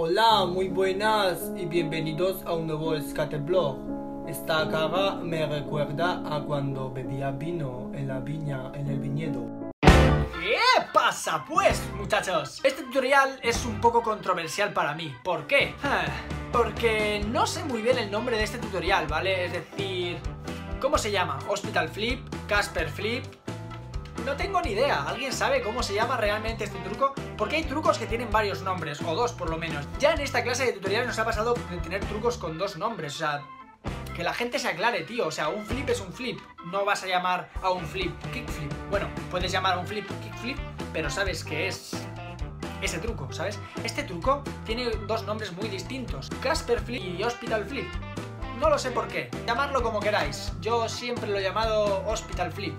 Hola, muy buenas y bienvenidos a un nuevo escateblog. Esta cara me recuerda a cuando bebía vino en la viña, en el viñedo. ¿Qué pasa pues, muchachos? Este tutorial es un poco controversial para mí. ¿Por qué? Porque no sé muy bien el nombre de este tutorial, ¿vale? Es decir, ¿cómo se llama? ¿Hospitalflip? ¿CASPERFLIP? No tengo ni idea. ¿Alguien sabe cómo se llama realmente este truco? Porque hay trucos que tienen varios nombres, o dos por lo menos. Ya en esta clase de tutoriales nos ha pasado de tener trucos con dos nombres, o sea, que la gente se aclare, tío. O sea, un flip es un flip. No vas a llamar a un flip kickflip. Bueno, puedes llamar a un flip kickflip, pero sabes que es ese truco, ¿sabes? Este truco tiene dos nombres muy distintos: CasperFlip y HospitalFlip. No lo sé por qué. Llamadlo como queráis. Yo siempre lo he llamado HospitalFlip.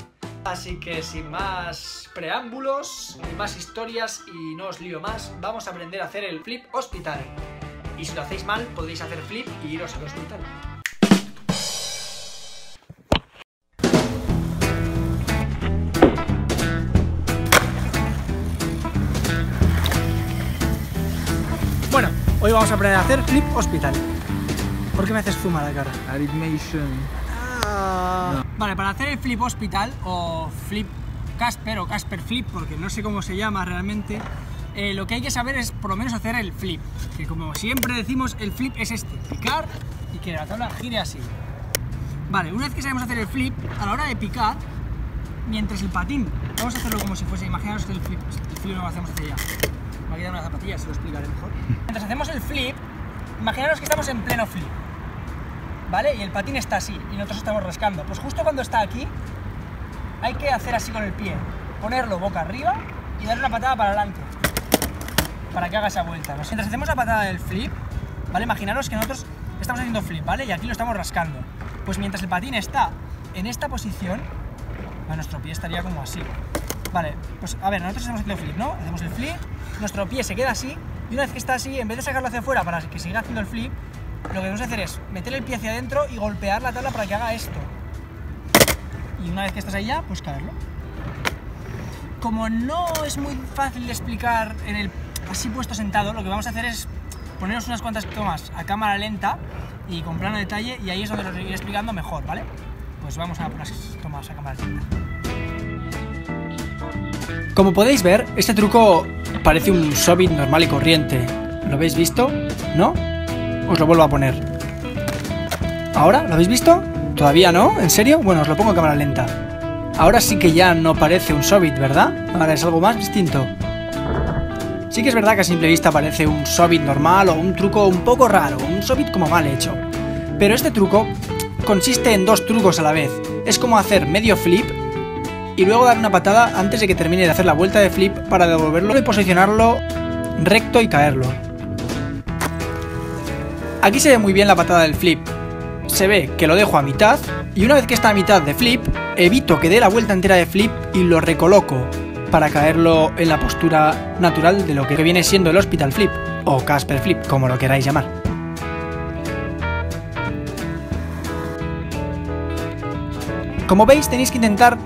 Así que sin más preámbulos, y más historias y no os lío más, vamos a aprender a hacer el flip hospital. Y si lo hacéis mal, podréis hacer flip y iros al hospital. Bueno, hoy vamos a aprender a hacer flip hospital. ¿Por qué me haces fumar la cara? Animation. No. Vale, para hacer el flip hospital o flip Casper o Casper flip, porque no sé cómo se llama realmente, lo que hay que saber es por lo menos hacer el flip, que como siempre decimos, el flip es este, picar y que la tabla gire así. Vale, una vez que sabemos hacer el flip, a la hora de picar, mientras el patín, vamos a hacerlo como si fuese, imaginaos que el flip lo hacemos hacia allá. Me ha quedado una zapatilla, se lo explicaré mejor. Mientras hacemos el flip, imaginaos que estamos en pleno flip, ¿vale? Y el patín está así, y nosotros estamos rascando. Pues justo cuando está aquí, hay que hacer así con el pie, ponerlo boca arriba y darle una patada para adelante, para que haga esa vuelta, ¿no? Mientras hacemos la patada del flip, ¿vale? Imaginaros que nosotros estamos haciendo flip, ¿vale? Y aquí lo estamos rascando. Pues mientras el patín está en esta posición, nuestro pie estaría como así. Vale, pues a ver, nosotros estamos haciendo flip, ¿no? Hacemos el flip, nuestro pie se queda así, y una vez que está así, en vez de sacarlo hacia afuera para que siga haciendo el flip, lo que vamos a hacer es meter el pie hacia adentro y golpear la tabla para que haga esto. Y una vez que estás ahí ya, pues caerlo. Como no es muy fácil de explicar en el así puesto sentado, lo que vamos a hacer es poneros unas cuantas tomas a cámara lenta y con plano detalle, y ahí es donde os iré explicando mejor, ¿vale? Pues vamos a poner tomas a cámara lenta. Como podéis ver, este truco parece un shobit normal y corriente. ¿Lo habéis visto? ¿No? Os lo vuelvo a poner. ¿Ahora? ¿Lo habéis visto? ¿Todavía no? ¿En serio? Bueno, os lo pongo en cámara lenta. Ahora sí que ya no parece un shobit, ¿verdad? Ahora es algo más distinto. Sí que es verdad que a simple vista parece un shobit normal o un truco un poco raro, un shobit como mal hecho. Pero este truco consiste en dos trucos a la vez. Es como hacer medio flip y luego dar una patada antes de que termine de hacer la vuelta de flip para devolverlo y posicionarlo recto y caerlo. Aquí se ve muy bien la patada del flip. Se ve que lo dejo a mitad, y una vez que está a mitad de flip, evito que dé la vuelta entera de flip y lo recoloco para caerlo en la postura natural de lo que viene siendo el hospital flip o Casper flip, como lo queráis llamar. Como veis, tenéis que intentar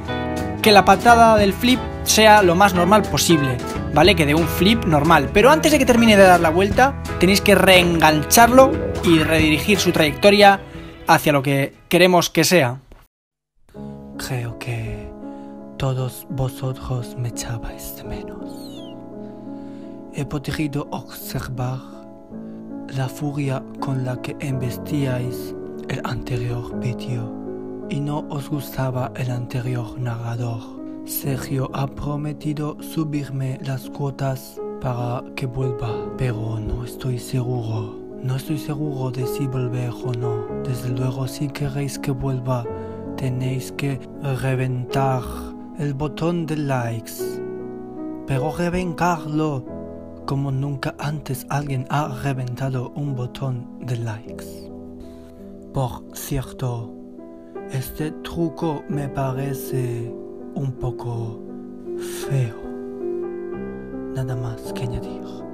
que la patada del flip sea lo más normal posible, ¿vale? Que dé un flip normal, pero antes de que termine de dar la vuelta, tenéis que reengancharlo y redirigir su trayectoria hacia lo que queremos que sea. Creo que todos vosotros me echabais de menos. He podido observar la furia con la que embestíais el anterior vídeo y no os gustaba el anterior narrador. Sergio ha prometido subirme las cuotas para que vuelva, pero no estoy seguro de si volver o no. Desde luego, si queréis que vuelva, tenéis que reventar el botón de likes, pero reventarlo como nunca antes alguien ha reventado un botón de likes. Por cierto, este truco me parece un poco feo. Nada más que añadir.